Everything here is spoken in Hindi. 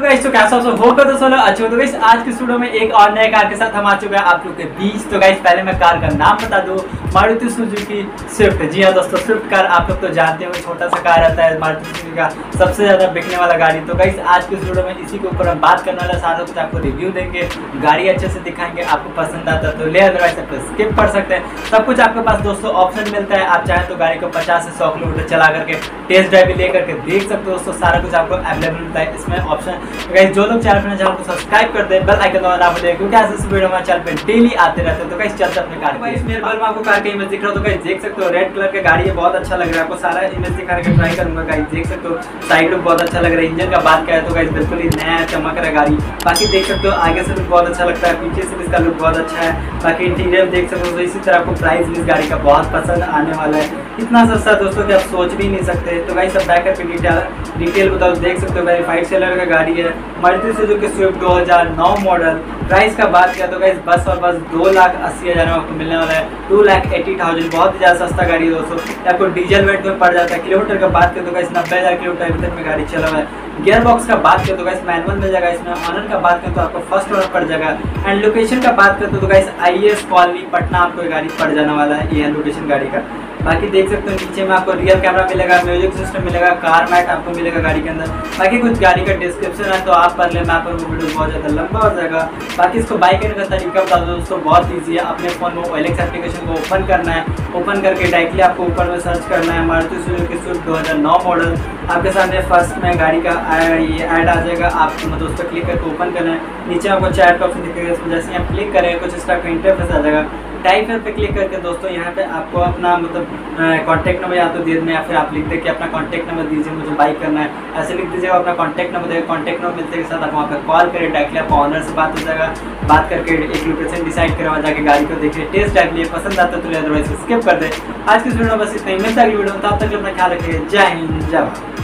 तो गाइस तो कैसा होगा तो सोलो अच्छे हो। तो गाइस आज के स्टूडियो में एक और नए कार के साथ हम आ चुके हैं आप लोग के बीच। तो गाइस पहले मैं कार का नाम बता दूं, मारुति स्विफ्ट। जी हाँ दोस्तों, स्विफ्ट कार आप लोग तो जानते हो, छोटा सा कार रहता है, मारुति स्विफ्ट का सबसे ज़्यादा बिकने वाला गाड़ी। तो गाइस आज के स्टूडियो में इसी के ऊपर हम बात करने वाला, साथ साथ आपको रिव्यू देंगे, गाड़ी अच्छे से दिखाएंगे। आपको पसंद आता तो ले, अदरवाइज आप स्किप कर सकते हैं। सब कुछ आपके पास दोस्तों ऑप्शन मिलता है। आप चाहें तो गाड़ी को 50 से 100 किलोमीटर चला करके टेस्ट ड्राइव ले करके देख सकते हो दोस्तों, सारा कुछ आपको अवेलेबल मिलता है इसमें ऑप्शन। तो गाइस जो लोग चैनल को सब्सक्राइब करते हैं, बेल आइकन दबाना ना भूलें, क्योंकि ऐसे वीडियो हमारे चैनल पे डेली आते रहते हैं। तो गाइस चलते अपने कार पे। मेरे बगल में आपको कार का इमेज दिख रहा है, तो गाइस देख सकते हो रेड कलर का गाड़ी है, बहुत अच्छा लग रहा है। आपको सारा इमेज दिखाने का ट्राई करूंगा। गाइस देख सकते हो साइड लुक बहुत अच्छा लग रहा है। इंजन का बात करें तो गाइस बिल्कुल ही नया चमक रहा है गाड़ी। बाकी देख सकते हो आगे से लुक बहुत अच्छा लगता है, पीछे से भी इसका लुक बहुत अच्छा है। बाकी इंटीरियर देख सकते हो। तो इसी तरह आपको प्राइस भी इस गाड़ी का बहुत पसंद आने वाला है। इतना सस्ता दोस्तों कि आप सोच भी नहीं सकते। तो गाइस सब बैक करके डिटेल बताओ। देख सकते हो वेरीफाइड सेलर का गाड़ी है, Maruti Suzuki Swift 2009 model. Price का बात किया तो गाइस बस और बस 2,80,000 में आपको मिलने वाला है, 2,80,000। बहुत ही ज़्यादा सस्ता गाड़ी है दोस्तों। आपको डीजल वेट में पड़ जाता है। किलोमीटर का बात करें तो गाइस 90,000 किलोमीटर अभी तक में गाड़ी चला हुआ है। गियर बॉक्स का बात करें तो गाइस मैनुअल मिल जाएगा इसमें। ऑनर का बात करें तो आपको फर्स्ट ऑनर पड़ जाएगा। एंड लोकेशन का बात करें तो गाइस IAS कॉलोनी पटना आपको गाड़ी पड़ जाने वाला है। ये है लोकेशन गाड़ी का। बाकी देख सकते हो नीचे में आपको रियर कैमरा मिलेगा, म्यूजिक सिस्टम मिलेगा, कार मैट आपको मिलेगा गाड़ी के अंदर। बाकी कुछ गाड़ी का डिस्क्रिप्शन है तो आप पढ़ लें, मैं आपको वीडियो बहुत ज़्यादा लंबा हो जाएगा। बाकी इसको बाई करने का तरीका बता दो दोस्तों, बहुत ईजी है। अपने फ़ोन में OLX एप्लीकेशन को ओपन करना है। ओपन करके डायरेक्टली आपको ऊपर में सर्च करना है मारुति सुजुकी स्विफ्ट 2009 मॉडल। आपके सामने फर्स्ट में गाड़ी का ये ऐड आ जाएगा। आप दोस्तों क्लिक करके ओपन करना है। नीचे आपको चैट का ऑप्शन दिखेगा, इसमें जैसे आप क्लिक करें कुछ इस टाइप का इंटरफेस आ जाएगा। टाइप पे क्लिक करके दोस्तों यहाँ पे आपको अपना मतलब कॉन्टैक्ट नंबर या तो दे देना, या फिर आप लिख दे कि अपना कॉन्टैक्ट नंबर दीजिए, मुझे बाई करना है, ऐसे लिख दीजिएगा। अपना कॉन्टैक्ट नंबर देगा, कॉन्टैक्ट नंबर मिलते के साथ आप वहाँ पर कॉल करें। डायरेक्टली आपको ऑनर से बात हो जाएगा। बात करके एक लोकेशन डिसाइड करवा जाके गाड़ी को देखिए, टेस्ट ड्राइव लिए, पसंद आता तो ले, अदरवाइज स्किप कर दे। आज की वीडियो में बस इतना ही। मिलता है अगली वीडियो में, तब तक अपना ख्याल रखिए। जय हिंद, जय भारत।